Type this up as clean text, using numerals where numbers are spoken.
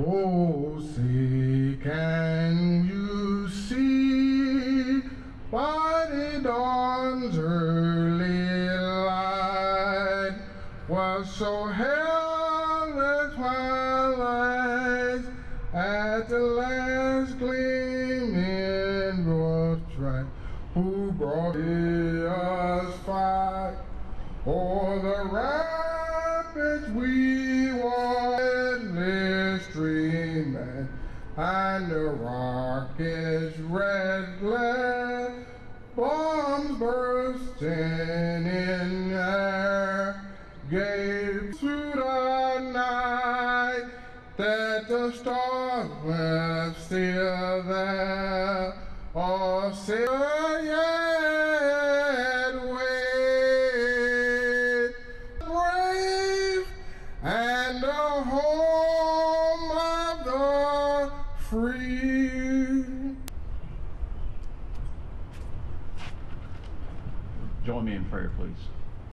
Oh, say, can you see by the dawn's early light, was so held with twilight at the last gleaming broad stripe, who brought us fight o'er the rapids we walked stream, and the rocket's red glare, bombs bursting in air, gave to the night that the stars were still there. Oh, still yet wait, brave and the home of the free. Join me in prayer, please.